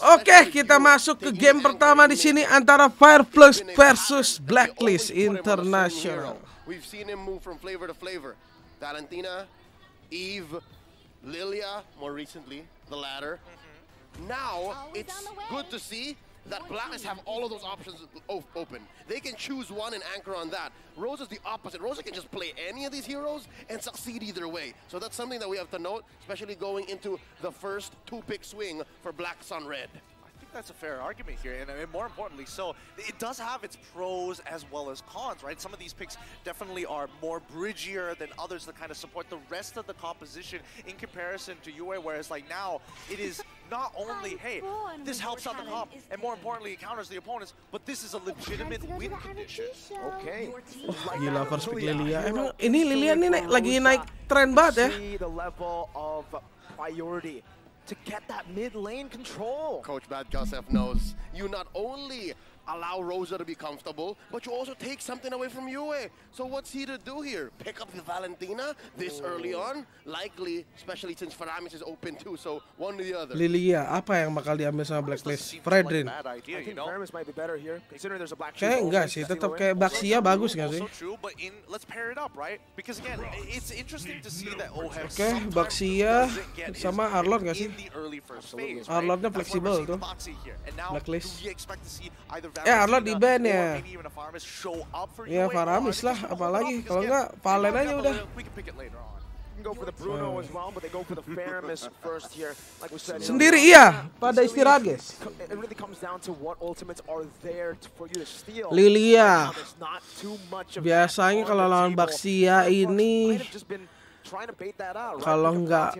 Oke, kita masuk ke game pertama di sini antara Fireflux versus Blacklist International. We've seen him move from flavor to flavor. Valentina, Eve, Lilia, more recently, the latter. Now, it's good to see that Blacklist have all of those options open. They can choose one and anchor on that. Rose is the opposite. Rosa can just play any of these heroes and succeed either way. So that's something that we have to note, especially going into the first two-pick swing for Blacks on Red. That's a fair argument here, and I mean, more importantly so, it does have its pros as well as cons, right? Some of these picks definitely are more bridgier than others that kind of support the rest of the composition in comparison to UA, whereas like now, it is not only, hey, this helps out the comp, and more importantly, it counters the opponents, but this is a legitimate win condition. Okay. Gila, first pick Lilia. Emang ini Lilia ini lagi naik tren banget ya. The level of priority to get that mid-lane control. Coach Badgasseff knows you not only allow Rosa to be comfortable, but you also take something away from UA. So what's he to do here? Pick up the Valentina this early on? Likely, especially since Faramis is open too, so one or the other. Lilia, apa yang bakal diambil sama Blacklist? Fredrinn. I think Faramis might be better here, considering there's a black shield. Kayak enggak sih, tetap kayak Baxia bagus enggak sih? Let's pair it up, right? Because again, it's interesting to see that Oheb. Oke, Baxia sama Arlott enggak sih? Arlottnya fleksibel tuh. Blacklist. Ya Arlott di ban ya. Ya Faramis lah, apalagi kalau enggak Valen aja udah. Sendiri iya, pada istirahat guys. Lilia, biasanya kalau lawan Baxia ini, kalau enggak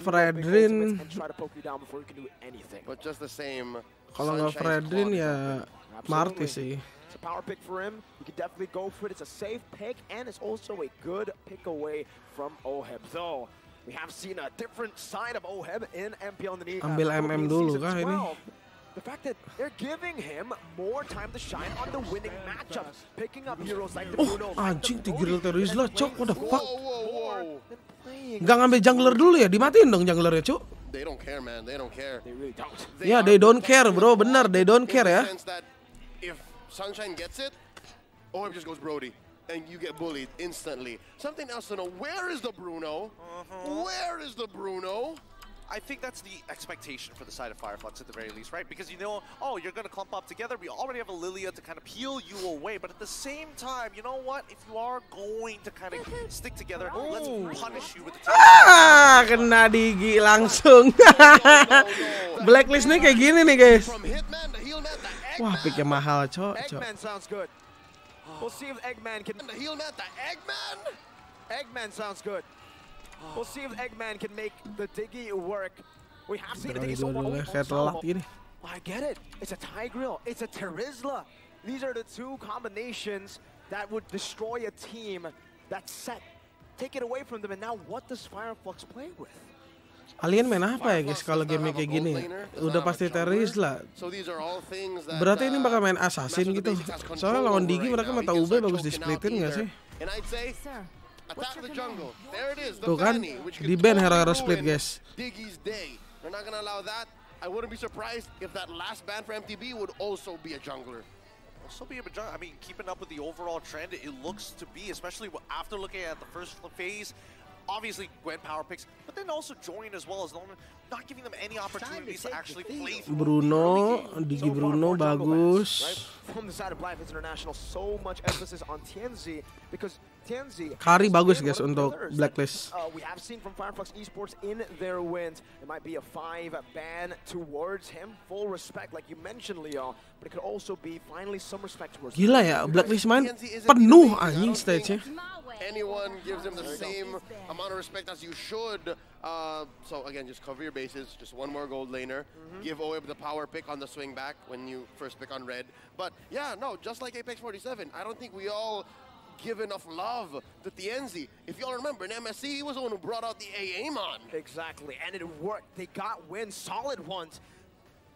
Fredrinn, ya Marty sih. It's a power pick for him. You can definitely go for it. It's a safe pick, and it's also a good pick away from Oheb. Though we have seen a different side of Oheb in MPL in the meantime. Ambil MM dulu kah ini? The fact that they're giving him more time to shine on the winning matchups, picking up heroes like the Bruno. Anjing Tigreal Terizla, cok, what the fuck? Nggak ngambil jungler dulu ya, dimatiin dong junglernya, cok. They don't care, man. They don't care. They really don't. Yeah, they don't care, bro. Benar, they don't care ya. If Sunshine gets it, or it just goes Brody, and you get bullied instantly. Something else to know. Where is the Bruno? Where is the Bruno? I think that's the expectation for the side of Fireflux at the very least, right? Because you know, oh, you're going to clump up together. We already have a Lilia to kind of peel you away. But at the same time, you know what? If you are going to kind of stick together, let's punish you with the kena Diggy langsung. Blacklist nih kayak gini nih, guys. Wah, pikir mahal, cok. Eggman sounds good. We'll see if Eggman can heal that. The Eggman? Eggman sounds good. We'll see if Eggman can make the Diggy work. We have seen the Diggy so well. I get it. It's a Tigreal. It's a Terizla. These are the two combinations that would destroy a team that's set. Take it away from them, and now what does Fireflux play with? Alien main apa ya guys kalau game kayak gini? Udah pasti Terizla. Berarti ini bakal main assassin gitu. Soalnya lawan Diggy mereka mata UB bagus di-splitin nggak sih? Tuh kan, di ban hero-hero split guys. So be able to, I mean, keeping up with the overall trend, it looks to be, especially after looking at the first phase, obviously Gwen power picks, but then also join as well as not giving them any opportunities to actually play. Bruno, Diggy Bruno bagus. From the side of Blacklist International, so much emphasis on Tianzi because Tianzi. Kari bagus guys untuk Blacklist. We have seen from Fireflux Esports in their wins. It might be a 5 ban towards him. Full respect, like you mentioned, Leo, but it could also be finally some respect towards. Gila ya, Blacklist main penuh anjing stage-nya. Anyone gives him the same amount of respect as you should. So again, just cover your bases. Just one more gold laner. Give Oheb the power pick on the swing back when you first pick on red. But yeah, no, just like Apex 47, I don't think we all give enough love to Tianzi. If y'all remember, in MSC, he was the one who brought out the Aemon. Exactly, and it worked. They got wins, solid ones.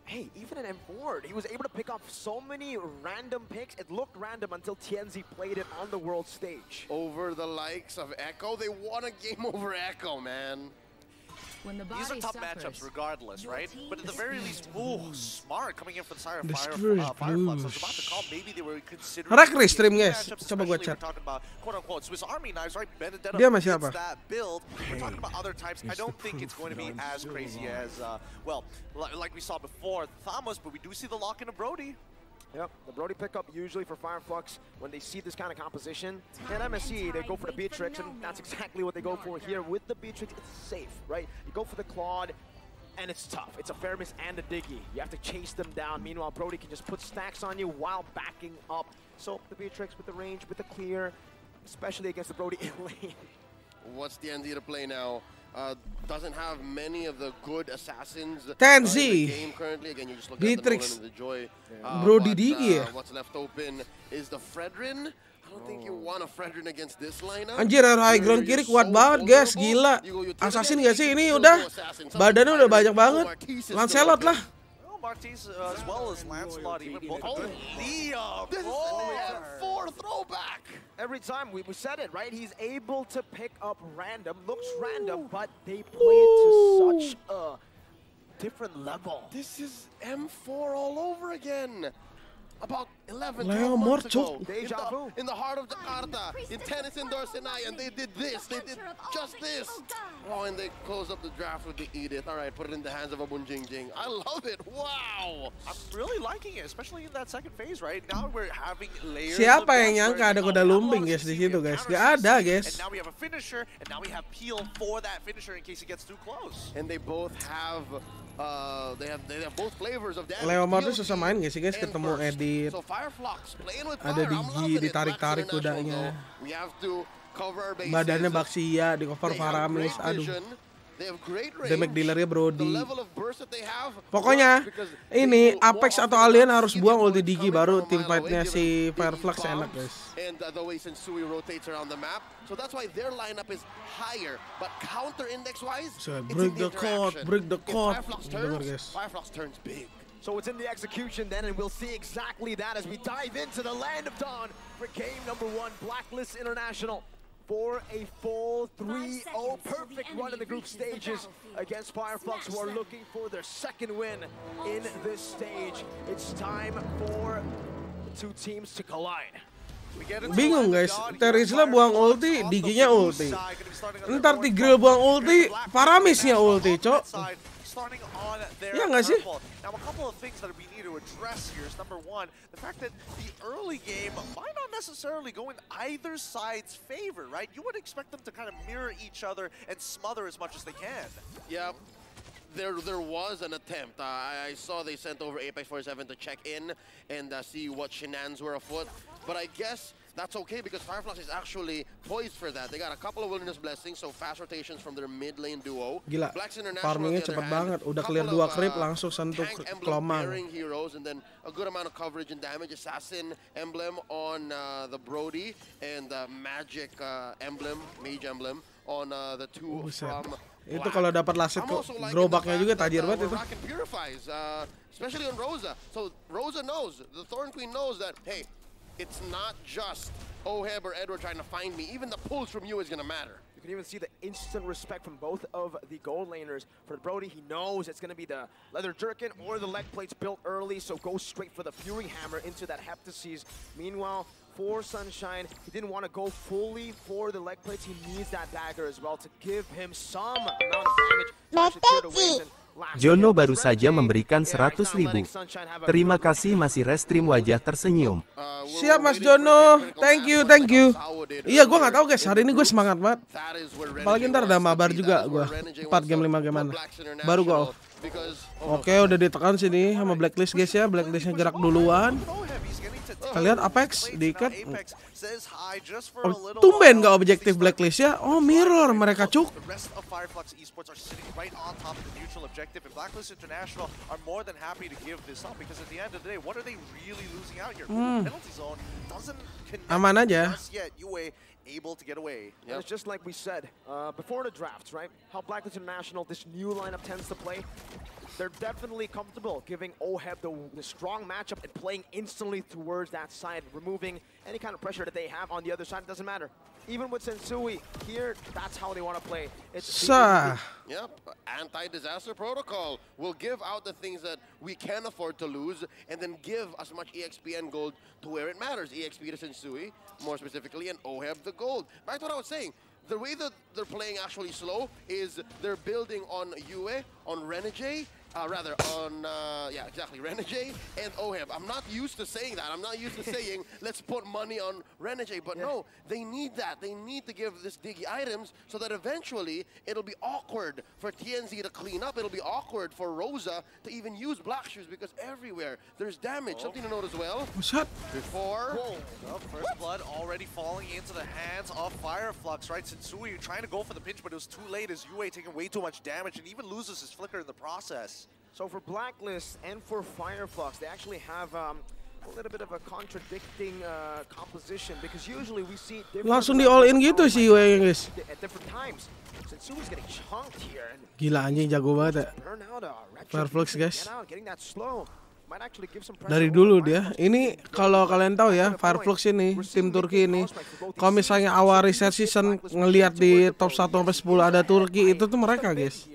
Hey, even in M4, he was able to pick off so many random picks. It looked random until Tianzi played it on the world stage. Over the likes of Echo, they won a game over Echo, man. These are tough matchups regardless, right? But at the very least, smart coming in for the Sire of Fireflux. I was about to call, maybe they were considering matchups, especially we're talking about quote-unquote Swiss Army knives, right? Benedetto gets that build. We're talking about other types. I don't think it's going to be as crazy as, well, like we saw before, Thamos, but we do see the lock-in of Brody. Yep, the Brody pickup usually for Fireflux when they see this kind of composition. And MSC, they go for the Beatrix, and that's exactly what they go for here. With the Beatrix, it's safe, right? You go for the Claude, and it's tough. It's a Faramis and a Diggy. You have to chase them down. Meanwhile, Brody can just put stacks on you while backing up. So the Beatrix with the range, with the clear, especially against the Brody in lane. What's the ND to play now? Doesn't have many of the good assassins Tianzi, Beatrix, Brody, Diggy. What's left open is the Fredrinn. I don't think you want a Fredrinn against this lineup. Anjir, high ground kiri kuat banget, guys. Gila. Assassin nggak sih ini udah? Badannya udah banyak banget. Lancelot lah. Martis, as well as Lancelot, even both. Oh, Leo! This is an M4 throwback! Every time, we said it, right? He's able to pick up random, looks random, but they play it to such a different level. This is M4 all over again! About 11 months ago, in the heart of Jakarta, in tennis indoor Senai, and they did this, they did just this. Oh, and they close up the draft with the Edith. All right, put it in the hands of a Bunjingjing. I love it. Wow. I'm really liking it, especially in that second phase, right? Now we're having layers. Siapa yang nyangka ada kuda lumping, guys, di situ, guys? Gak ada, guys. And now we have a finisher, and now we have Peel for that finisher in case he gets too close. And they both have. They have both flavors of damage. Leo Martis susah main gak sih guys ketemu Edit. Ada Diggy ditarik-tarik kudanya. Badannya Baxia di cover Faramis. Aduh. Damage dealernya Brody. Pokoknya ini Apex atau Alien harus buang ulti Diggy baru team fightnya si Fireflux enak guys. And the way Sensui rotates around the map, so that's why their lineup is higher. But counter index wise, so break the code. Fireflux turns big. So it's in the execution then, and we'll see exactly that as we dive into the Land of Dawn for game number 1, Blacklist International. For a full 3-0 perfect run in the group stages against Fireflux, who are looking for their second win in this stage. It's time for the two teams to collide. Bingung guys, Terizla buang ulti, Diggy-nya ulti. Ntar Tigreal buang ulti, Faramisnya ulti, cok. Yeah, guys. Now a couple of things that we need to address here is number one, the fact that the early game might not necessarily go in either side's favor, right? You would expect them to kind of mirror each other and smother as much as they can. Yeah. There was an attempt. I saw they sent over Apex 47 to check in and see what shenanigans were afoot. But I guess that's okay because Fireflux is actually poised for that. They got a couple of Wilderness Blessings, so fast rotations from their mid lane duo. Gila, farmingnya cepet banget. Udah clear 2 creep, langsung sentuh kelomang. Heroes, and then a good amount of coverage and damage. Assassin emblem on the Brody and the magic emblem, mage emblem on the two from... Itu kalau dapat laset kok gerobaknya juga tajir banget itu. Especially on Rosa. So Rosa knows, the Thorn Queen knows that hey, it's not just Oheb or Edward trying to find me. Even the pulls from you is going to matter. You can even see the instant respect from both of the gold laners. For Brody, he knows it's going to be the leather jerkin or the leg plates built early, so go straight for the Fury Hammer into that Heptases. Meanwhile, for Sunshine, he didn't want to go fully for the leg plates. He needs that dagger as well to give him some amount of damage. Jono baru saja memberikan 100.000. Terima kasih masih restream wajah tersenyum. Siap Mas Jono, thank you. Iya gue nggak tahu guys, hari ini gue semangat banget. Apalagi ntar ada mabar juga gue, 4 game 5 game mana. Baru gue off. Oke, udah ditekan sini sama Blacklist guys ya, Blacklistnya gerak duluan. Kalian Apex diikat. Tumben gak objektif Blacklist ya? Oh mirror mereka cuk. Aman aja. Able to get away. Yep. It's just like we said before the drafts, right? How Blacklist International, this new lineup tends to play They're definitely comfortable giving Oheb the strong matchup and playing instantly towards that side, removing any kind of pressure that they have on the other side. It doesn't matter. Even with Sensui here, that's how they want to play. It's Yep, anti-disaster protocol will give out the things that we can afford to lose and then give as much EXP and gold to where it matters. EXP to Sensui, more specifically, and Oheb the gold. Back to what I was saying. The way that they're playing actually slow is they're building on Yue, on Renegade, Renegade and Oheb. I'm not used to saying that. I'm not used to saying, let's put money on Renegade. But no, they need that. They need to give this Diggy items so that eventually it'll be awkward for Tianzi to clean up. It'll be awkward for Rosa to even use Black Shoes because everywhere there's damage. Something to note as well. What's up? Before. Well, first blood already falling into the hands of Fireflux, right? Sensui trying to go for the pinch, but it was too late as UA taking way too much damage and even loses his flicker in the process. So for Blacklist and for Fireflux, they actually have a little bit of a contradicting composition because usually we see langsung di all in gitu sih UA guys. At different times. Sensui is getting chunked here. Gila anjing jago banget. Fireflux guys. Dari dulu dia. Ini kalau kalian tahu ya, Fireflux ini tim Turki ini. Kalau misalnya awal reset season ngelihat di top 1 sampai 10 ada Turki, itu tuh mereka guys.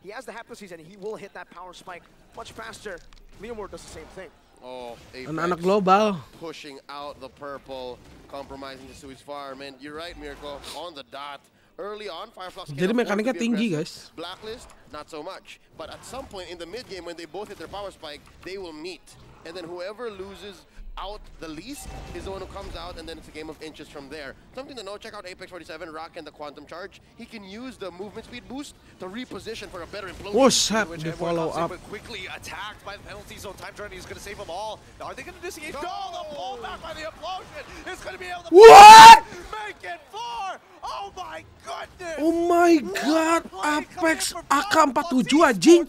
He has the haptosis and he will hit that power spike much faster. Leo does the same thing. Oh, Apex global pushing out the purple, compromising the Sui's farm. And you're right, Mirko, on the dot. Early on, Fireflux jadi mekaniknya tinggi guys. Blacklist, not so much. But at some point in the mid game when they both hit their power spike, they will meet. And then whoever loses out the least is the one who comes out, and then it's a game of inches from there. Something to note, check out Apex 47, Rock and the Quantum Charge. He can use the movement speed boost to reposition for a better implosion. But quickly attacked by the penalty zone. Time journey is going to save them all. Are they going to disengage? No, the pull back by the implosion is going to be able to make it four. Oh my goodness. Oh my god, Apex AK47 anjing.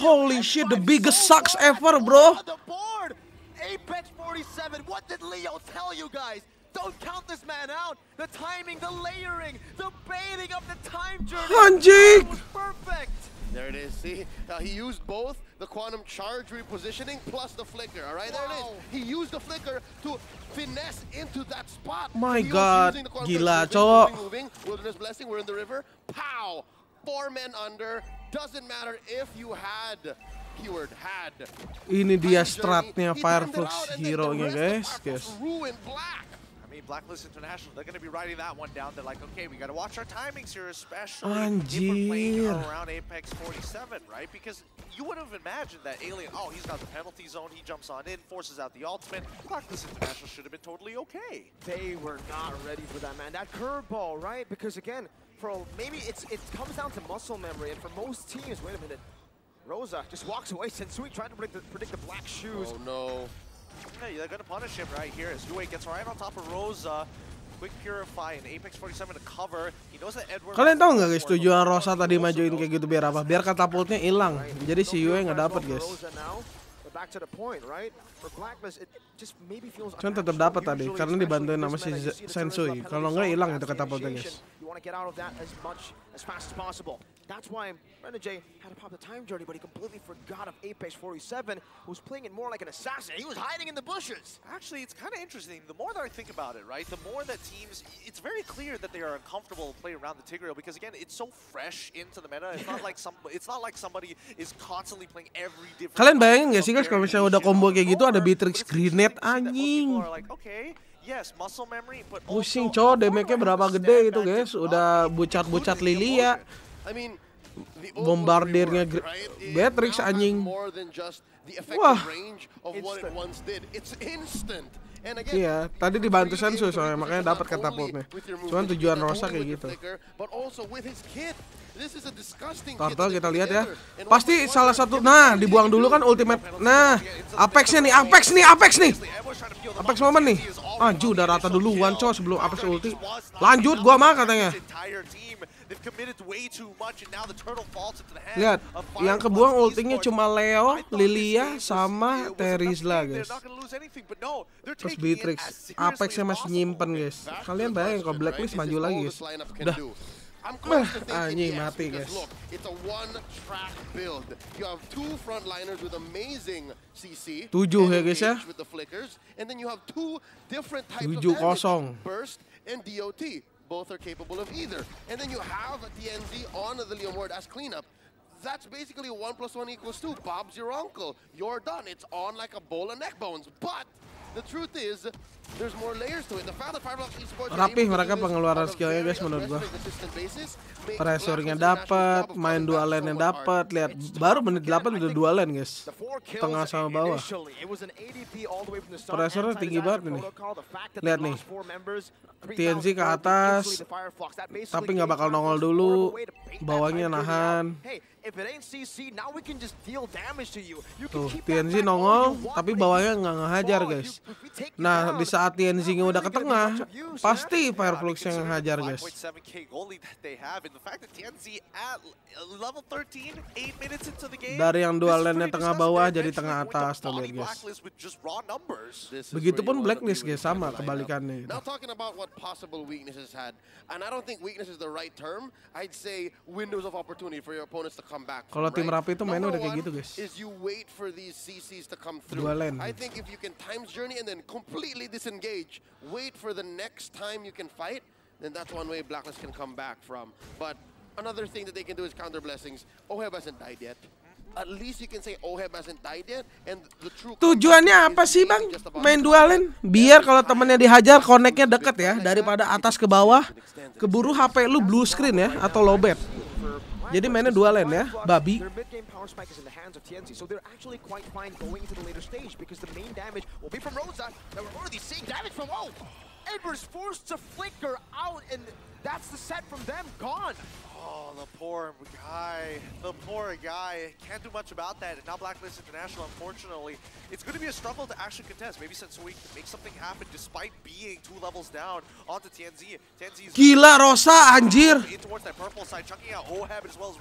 Holy shit, the biggest sucks ever, bro. Apex 47. What did Leo tell you guys? Don't count this man out. The timing, the layering, the baiting of the time journey was perfect. There it is. See, he used both the quantum charge repositioning plus the flicker. All right, there it is. He used the flicker to finesse into that spot. My God, gila, cowok. Wilderness blessing. We're in the river. Pow. 4 men under. Doesn't matter if you had keyword had. Ini dia stratnya Fireflux hero-nya guys. I mean, Blacklist International, they're going to be writing that one down. They're like, okay, we got to watch our timings here, especially if we're playing around Apex 47, right? Because you would have imagined that Alien, oh, he's got the penalty zone, he jumps on in, forces out the ultimate. Blacklist International should have been totally okay. They were not ready for that, man. That curveball, right? Because again, bro, maybe it comes down to muscle memory, and for most teams, wait a minute, Rosa just walks away. Sensui tried to predict the Black Shoes. Oh no. Yeah, they're gonna punish him right here as Yue gets right on top of Rosa. Quick Purify and Apex 47 to cover. He knows that Edward. Kalian tahu nggak guys tujuan Rosa tadi majuin kayak gitu biar apa? Biar katapultnya hilang. Jadi si Yue nggak dapat guys. Cuman tetap dapat tadi karena dibantuin sama si Sensui. Kalau nggak hilang itu katapultnya guys. Want to get out of that as much as fast as possible. That's why Renegade had to pop the time journey, but he completely forgot of Apex 47, who was playing it more like an assassin. He was hiding in the bushes. Actually, it's kind of interesting. The more that I think about it, right, the more that teams, it's very clear that they are uncomfortable playing around the Tigreal because again, it's so fresh into the meta. It's not like somebody is constantly playing every different. Kalian bayangin nggak sih guys kalau misalnya udah combo kayak gitu ada Beatrix grenade anjing. Yes, muscle memory, but pusing cowo damage-nya berapa gede itu guys, udah bucat-bucat Lilia. Bombardirnya Beatrix anjing. Wah. Iya, tadi dibantu Sensui soalnya makanya dapat katapultnya. Cuman tujuan Rosa kayak gitu. Total kita lihat ya. Pasti salah satu. Nah, dibuang dulu kan ultimate. Nah, Apex-nya nih, Apex nih. Apex moment nih. Anju udah rata duluan coy sebelum Apex ulti. Lanjut gua mah katanya. Lihat, yang kebuang ultinya cuma Leo, Lilia sama Terizla guys. Terus Beatrix, Apex-nya masih nyimpen guys. Kalian bayangin kalau Blacklist maju lagi guys. Udah I'm close to thinking yes, because look, it's a one-track build. You have two frontliners with amazing CC with the flickers, and then you have two different types of damage, burst and DOT. Both are capable of either. And then you have Tianzi on the Leomord as cleanup. That's basically 1 + 1 = 2. Bob's your uncle. You're done. It's on like a bowl of neck bones. But the truth is, there's more layers to it. The fact that Fireflux Esports rapih mereka pengeluaran skillnya guys menurut gua. Presornya dapat, main dual lane-nya dapat. Lihat baru menit 8 udah dual lane guys. Tengah sama bawah. Presornya tinggi banget nih. Lihat nih. TNC ke atas. Tapi nggak bakal nongol dulu. Bawahnya nahan. Tuh, TNC nongol tapi bawahnya nggak ngehajar guys. Nah, di saat TNC-nya udah ke tengah, pasti Fireflux yang ngehajar guys. Dari yang dual lane-nya tengah bawah jadi tengah atas tuh guys. Begitupun Blacklist guys, sama kebalikannya. Now talking about what possible weaknesses had, and I don't think weakness is the right term. I'd say windows of opportunity for your opponents to come back. Kalau tim rapi itu mainnya udah kayak gitu guys. Dual lane. I think if you can time journey and then completely disengage, wait for the next time you can fight, then that's one way Blacklist can come back from. But another thing that they can do is counter blessings. Oheb hasn't died yet. At least you can say Oheb hasn't died yet, and the true. Tujuannya apa sih bang? Main dualin biar kalau temennya dihajar koneknya deket ya, daripada atas ke bawah, keburu HP lu blue screen ya atau lowbat. Jadi mainnya dual lane ya, babi. Oh, the poor guy. The poor guy. Can't do much about that. And now Blacklist International, unfortunately, it's going to be a struggle to actually contest. Maybe Sensui can make something happen despite being 2 levels down onto Tianzi. Tianzi's gila Rosa, anjir.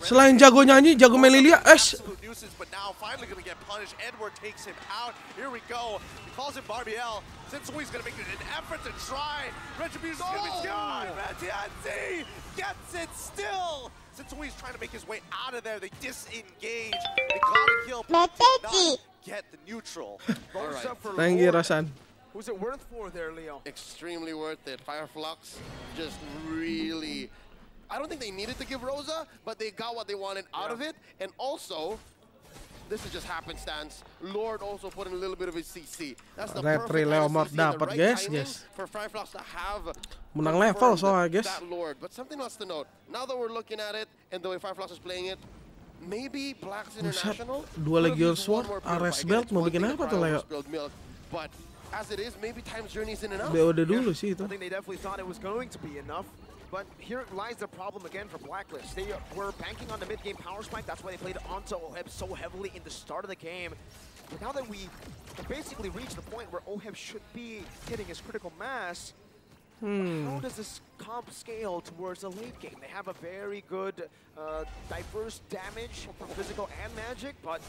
Selain jago nyanyi, jago main Lilia. But now finally going to get punished. Edward takes him out. Here we go. He calls him Barbiel. Sensui's going to make an effort to try. Retribution's going to be gone. Tianzi gets it still. Sensui's trying to make his way out of there. They disengage. They got a kill. Not get the neutral. Rosa for thank you, Rosan. Who's it worth for there, Leo? Extremely worth it. Fireflux just really. I don't think they needed to give Rosa, but they got what they wanted out of it. And also, this is just happenstance. Lord also put in a little bit of his CC. That's the perfect CC, the right timing for Fireflux to have that Lord. But something else to note, now that we're looking at it and the way Fireflux is playing it, maybe Blacks International will be one more pure. But as it is, maybe time's journey isn't enough. I think they definitely thought it was going to be enough. But here lies the problem again for Blacklist. They were banking on the mid-game power spike. That's why they played onto Oheb so heavily in the start of the game. But now that we basically reached the point where Oheb should be hitting his critical mass, how does this comp scale towards the late game? They have a very good, diverse damage from physical and magic, but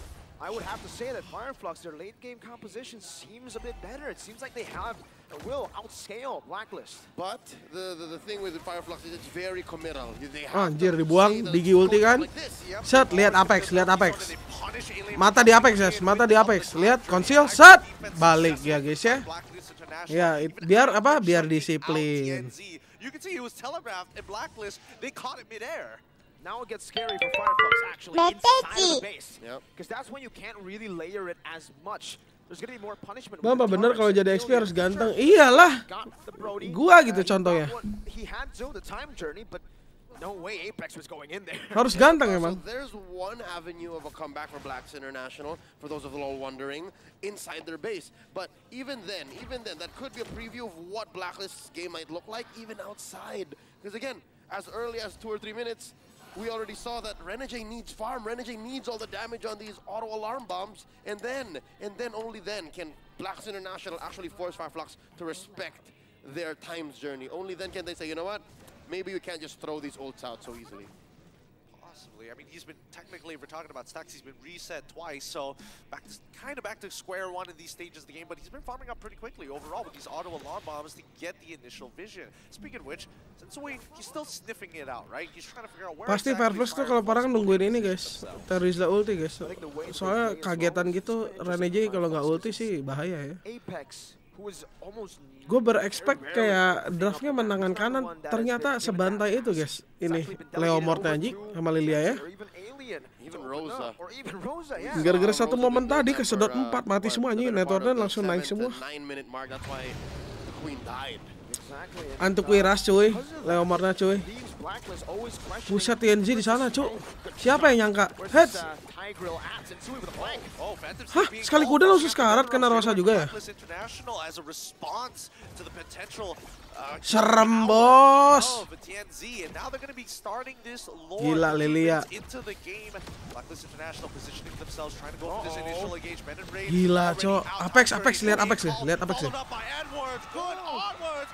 I would have to say that Fireflux, their late game composition seems a bit better. It seems like they have a will outscale Blacklist. But the thing with the Fireflux is it's very committal. Anjir dibuang, Diggy ulti kan? Set, lihat Apex, lihat Apex. Mata di Apex guys, mata di Apex. Lihat, conceal, set, balik ya guys ya. Ya, biar apa? Biar disiplin. You can see he was telegraphed and Blacklist, they caught it midair. Now it gets scary for Fireflux actually inside the base, because that's when you can't really layer it as much. There's gonna be more punishment. Bamba bener kalau jadi XP harus ganteng. Iyalah, gua gitu contohnya. He had to the time journey, but no way Apex was going in there. Harus ganteng emang. There's one avenue of a comeback for Blacks International. For those of you all wondering, inside their base. But even then, that could be a preview of what Blacklist's game might look like even outside. Because again, as early as 2 or 3 minutes. We already saw that Renegade needs farm. Renegade needs all the damage on these auto alarm bombs, and then only then can Blacks International actually force Fireflux to respect their time's journey. Only then can they say, you know what? Maybe we can't just throw these ults out so easily. massively. I mean, he's been technically, if we're talking about stacks, he's been reset twice, so back to, kind of back to square one in these stages of the game, but he's been farming up pretty quickly overall with these auto alarm bombs to get the initial vision. Speaking of which, Sensui, he's still sniffing it out, right? He's trying to figure out where pasti Fireflux tuh kalau parah nungguin ini guys, Terizla ulti guys. Soalnya kagetan gitu, Renegade kalau nggak ulti sih bahaya ya. Gue berekspekt kayak draftnya menangan kanan, ternyata sebantai itu guys. Ini Leo Mortanji sama Lilia ya. Gara-gara satu momen tadi kesedot 4, mati semuanya. Networknya langsung naik semua. Antuk wiras cuy, Leo Morna cuy. Pusat Tianzi di sana cuy. Siapa yang nyangka? Head. Hah, sekali kuda langsung sekarat kena Rosa juga ya. Serem bos. Gila Lilia. Gila cuy. Apex, lihat Apex deh. Lihat Apex ya.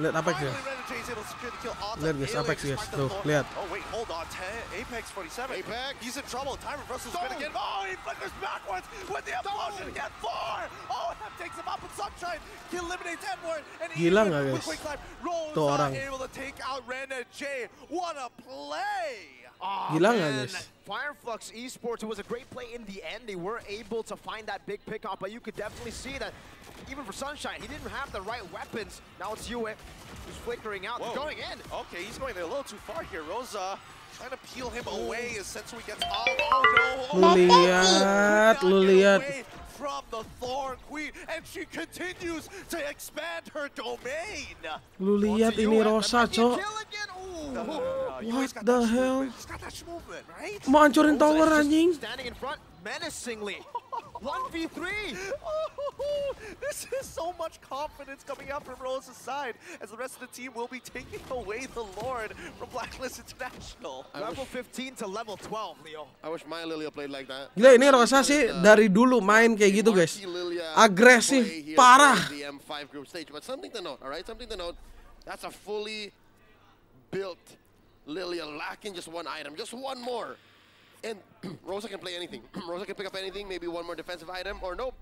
Lihat guys, Apex guys. Tuh, lihat. Apex 47. He's in trouble. Time reversal is going to get him. Oh, he flickers backwards with the explosion again. Four. Oh, Oheb takes him up with Sunshine. He eliminates Edward. And he with quick life. Rose not able to take out Renegade. What a play. Gila nggak guys? Fireflux Esports was a great play in the end. They were able to find that big pickup, but you could definitely see that even for Sunshine, he didn't have the right weapons. Now it's Yue who's flickering out, going in. Okay, he's going a little too far here. Rosa trying to peel him away as Sensui gets off. Oh no! Lihat. From the Thorn Queen, and she continues to expand her domain. Lu lihat ini Rosa, cok. What the hell? Mau hancurin tower anjing. Standing in front menacingly. 1v3. This is so much confidence coming out from Rose's side as the rest of the team will be taking away the Lord from Blacklist International. Level 15 to level 12, Leo. I wish my Lilia played like that. Gila, ini Rosa sih dari dulu main kayak gitu, guys. Agresif parah. But something to note, all right? Something to note. That's a fully built Lilia lacking just one item, just one more. And Rosa can play anything. Rosa can pick up anything, maybe one more defensive item, or nope.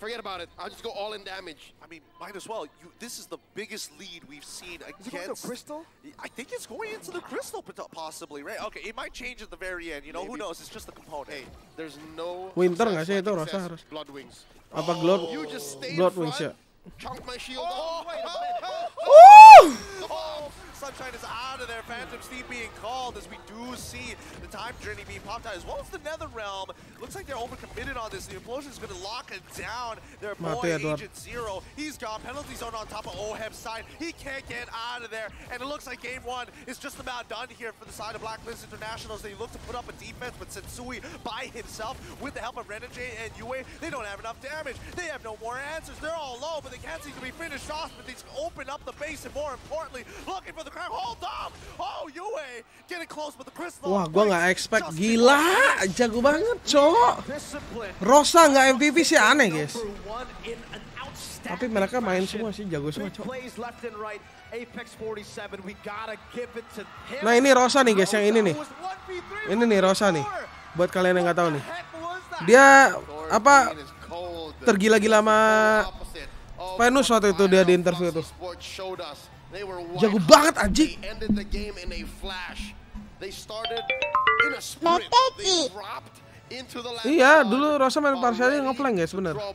Forget about it. I'll just go all in damage. I mean, might as well. This is the biggest lead we've seen against... Is it going to the crystal? I think it's going into the crystal, possibly, right? Okay, it might change at the very end. You know, maybe. Who knows? It's just the component. Hey, there's no... Winter nggak sih itu Rosa harus? Bloodwings. Apa Bloodwings ya? Chunk my shield. Oh! Sunshine is out of there. Phantom's team being called as we do see the time journey being popped out as well as the Nether Realm. Looks like they're overcommitted on this. The implosion is going to lock it down. Their boy Agent Zero. He's got penalty zone on top of Oheb's side. He can't get out of there. And it looks like game one is just about done here for the side of Blacklist Internationals. They look to put up a defense, but Sensui by himself with the help of Renegade and UA, they don't have enough damage. They have no more answers. They're all low, but they can't seem to be finished off. But they open up the base and more importantly, looking for the crowd. Hold up! Oh, UA getting close with the crystal. Wah, gua nggak expect. Gila, jago banget, cowok. Rosa nggak MVP sih aneh, guys. Tapi mereka main semua sih, jago semua, cowok. Nah, ini Rosa nih, guys, yang ini nih. Ini nih Rosa nih. Buat kalian yang nggak tahu nih, dia apa tergila-gila sama Venus waktu itu dia di interview tuh. Jago banget anjing. Iya, dulu Rosa main partialnya ngeplank guys, bener.